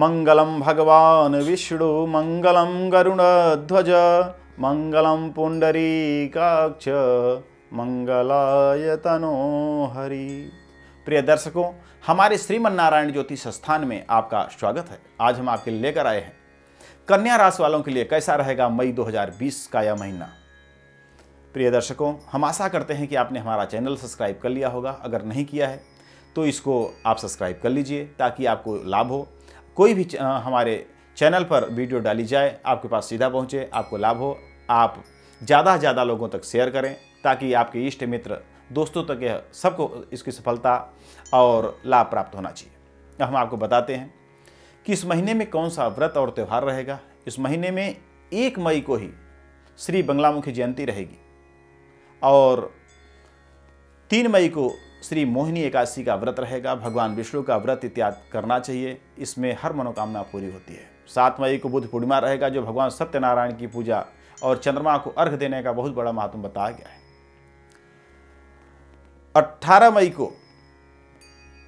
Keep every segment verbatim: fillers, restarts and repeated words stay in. मंगलम भगवान विष्णु मंगलम गरुणध्वज मंगलम पुंडरीकाक्ष मंगलाय तनोहरि। प्रिय दर्शकों, हमारे श्रीमन्नारायण ज्योतिष संस्थान में आपका स्वागत है। आज हम आपके लिए लेकर आए हैं कन्या राशि वालों के लिए कैसा रहेगा मई दो हज़ार बीस का यह महीना। प्रिय दर्शकों, हम आशा करते हैं कि आपने हमारा चैनल सब्सक्राइब कर लिया होगा। अगर नहीं किया है तो इसको आप सब्सक्राइब कर लीजिए ताकि आपको लाभ हो। कोई भी हमारे चैनल पर वीडियो डाली जाए आपके पास सीधा पहुंचे, आपको लाभ हो। आप ज़्यादा से ज़्यादा लोगों तक शेयर करें ताकि आपके इष्ट मित्र दोस्तों तक यह सबको इसकी सफलता और लाभ प्राप्त होना चाहिए। हम आपको बताते हैं कि इस महीने में कौन सा व्रत और त्यौहार रहेगा। इस महीने में एक मई को ही श्री बंगलामुखी जयंती रहेगी और तीन मई को श्री मोहिनी एकादशी का व्रत रहेगा। भगवान विष्णु का व्रत इत्यादि करना चाहिए, इसमें हर मनोकामना पूरी होती है। सात मई को बुद्ध पूर्णिमा रहेगा, जो भगवान सत्यनारायण की पूजा और चंद्रमा को अर्घ देने का बहुत बड़ा महत्व बताया गया है। अट्ठारह मई को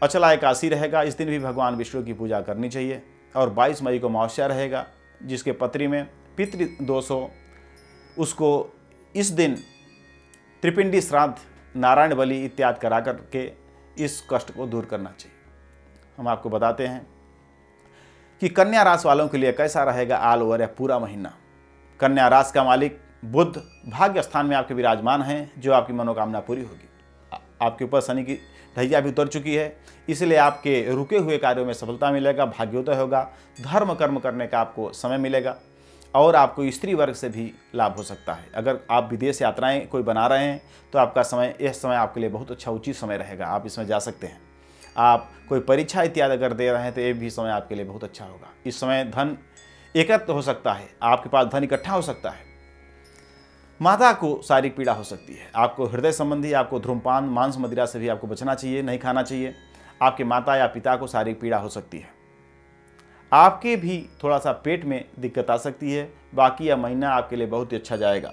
अचला एकादशी रहेगा, इस दिन भी भगवान विष्णु की पूजा करनी चाहिए। और बाईस मई को अमावस्या रहेगा, जिसके पत्री में पितृ दोष हो उसको इस दिन त्रिपिंडी श्राद्ध, नारायण बलि इत्यादि करा करके इस कष्ट को दूर करना चाहिए। हम आपको बताते हैं कि कन्या राशि वालों के लिए कैसा रहेगा ऑल ओवर या पूरा महीना। कन्या राशि का मालिक बुध भाग्य स्थान में आपके विराजमान हैं, जो आपकी मनोकामना पूरी होगी। आपके ऊपर शनि की ढैया भी उतर चुकी है, इसलिए आपके रुके हुए कार्यों में सफलता मिलेगा, भाग्योदय होगा, धर्म कर्म करने का आपको समय मिलेगा और आपको स्त्री वर्ग से भी लाभ हो सकता है। अगर आप विदेश यात्राएं कोई बना रहे हैं तो आपका समय यह समय आपके लिए बहुत अच्छा उचित समय रहेगा, आप इसमें जा सकते हैं। आप कोई परीक्षा इत्यादि अगर दे रहे हैं तो ये भी समय आपके लिए बहुत अच्छा होगा। इस समय धन एकत्र हो सकता है, आपके पास धन इकट्ठा हो सकता है। माता को शारीरिक पीड़ा हो सकती है। आपको हृदय संबंधी, आपको धूमपान, मांस मदिरा से भी आपको बचना चाहिए, नहीं खाना चाहिए। आपके माता या पिता को शारीरिक पीड़ा हो सकती है। आपके भी थोड़ा सा पेट में दिक्कत आ सकती है। बाकी यह महीना आपके लिए बहुत ही अच्छा जाएगा।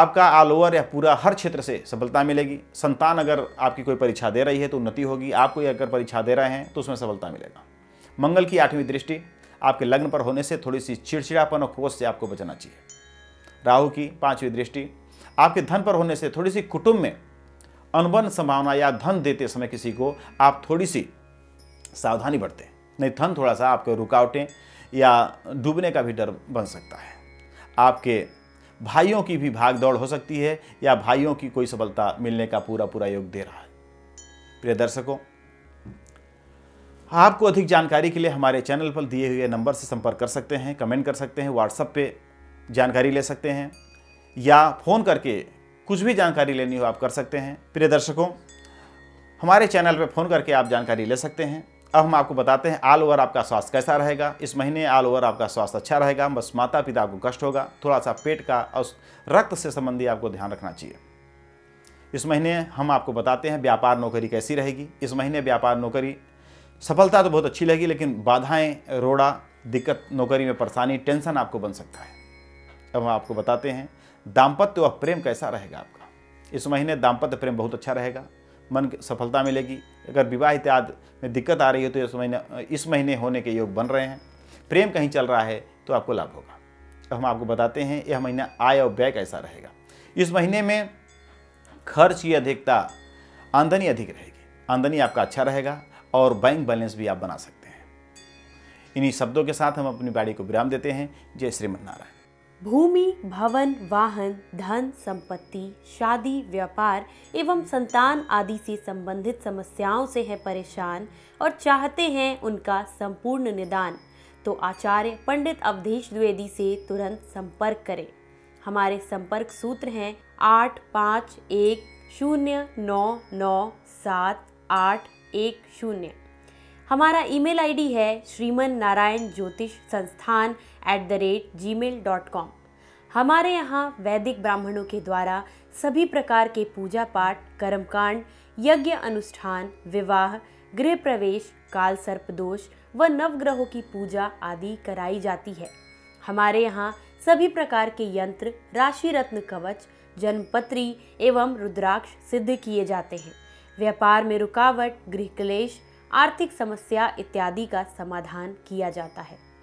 आपका ऑल ओवर या पूरा हर क्षेत्र से सफलता मिलेगी। संतान अगर आपकी कोई परीक्षा दे रही है तो उन्नति होगी, आप कोई अगर परीक्षा दे रहे हैं तो उसमें सफलता मिलेगा। मंगल की आठवीं दृष्टि आपके लग्न पर होने से थोड़ी सी चिड़चिड़ापन और क्रोध से आपको बचना चाहिए। राहु की पाँचवीं दृष्टि आपके धन पर होने से थोड़ी सी कुटुंब में अनबन संभावना या धन देते समय किसी को आप थोड़ी सी सावधानी बरतें, नहीं धन थोड़ा सा आपके रुकावटें या डूबने का भी डर बन सकता है। आपके भाइयों की भी भाग दौड़ हो सकती है या भाइयों की कोई सफलता मिलने का पूरा पूरा योग दे रहा है। प्रिय दर्शकों, आपको अधिक जानकारी के लिए हमारे चैनल पर दिए हुए नंबर से संपर्क कर सकते हैं, कमेंट कर सकते हैं, व्हाट्सएप पे जानकारी ले सकते हैं या फ़ोन करके कुछ भी जानकारी लेनी हो आप कर सकते हैं। प्रिय दर्शकों, हमारे चैनल पर फ़ोन करके आप जानकारी ले सकते हैं। अब हम आपको बताते हैं ऑल ओवर आपका स्वास्थ्य कैसा रहेगा। इस महीने ऑल ओवर आपका स्वास्थ्य अच्छा रहेगा, बस माता पिता को कष्ट होगा। थोड़ा सा पेट का और रक्त से संबंधी आपको ध्यान रखना चाहिए। इस महीने हम आपको बताते हैं व्यापार नौकरी कैसी रहेगी। इस महीने व्यापार नौकरी सफलता तो बहुत अच्छी रहेगी, लेकिन बाधाएं, रोड़ा, दिक्कत, नौकरी में परेशानी, टेंशन आपको बन सकता है। अब हम आपको बताते हैं दाम्पत्य और प्रेम कैसा रहेगा आपका। इस महीने दाम्पत्य प्रेम बहुत अच्छा रहेगा, मन की सफलता मिलेगी। अगर विवाह इत्यादि में दिक्कत आ रही हो तो इस महीने इस महीने होने के योग बन रहे हैं। प्रेम कहीं चल रहा है तो आपको लाभ होगा। अब हम आपको बताते हैं यह महीना आय और व्यय कैसा रहेगा। इस महीने में खर्च की अधिकता, आमदनी अधिक रहेगी। आमदनी आपका अच्छा रहेगा और बैंक बैलेंस भी आप बना सकते हैं। इन्हीं शब्दों के साथ हम अपनी बाड़ी को विराम देते हैं। जय श्रीमन्नारायण। भूमि, भवन, वाहन, धन, संपत्ति, शादी, व्यापार एवं संतान आदि से संबंधित समस्याओं से हैं परेशान और चाहते हैं उनका संपूर्ण निदान, तो आचार्य पंडित अवधेश द्विवेदी से तुरंत संपर्क करें। हमारे संपर्क सूत्र हैं आठ पाँच एक शून्य नौ नौ सात आठ एक शून्य। हमारा ईमेल आईडी है Shrimannarayan Jyotish Sansthan at the rate gmail dot com. हमारे यहाँ वैदिक ब्राह्मणों के द्वारा सभी प्रकार के पूजा पाठ, कर्मकांड, यज्ञ अनुष्ठान, विवाह, गृह प्रवेश, काल सर्पदोष व नवग्रहों की पूजा आदि कराई जाती है। हमारे यहाँ सभी प्रकार के यंत्र, राशि रत्न कवच, जन्मपत्री एवं रुद्राक्ष सिद्ध किए जाते हैं। व्यापार में रुकावट, गृह क्लेश, आर्थिक समस्या इत्यादि का समाधान किया जाता है।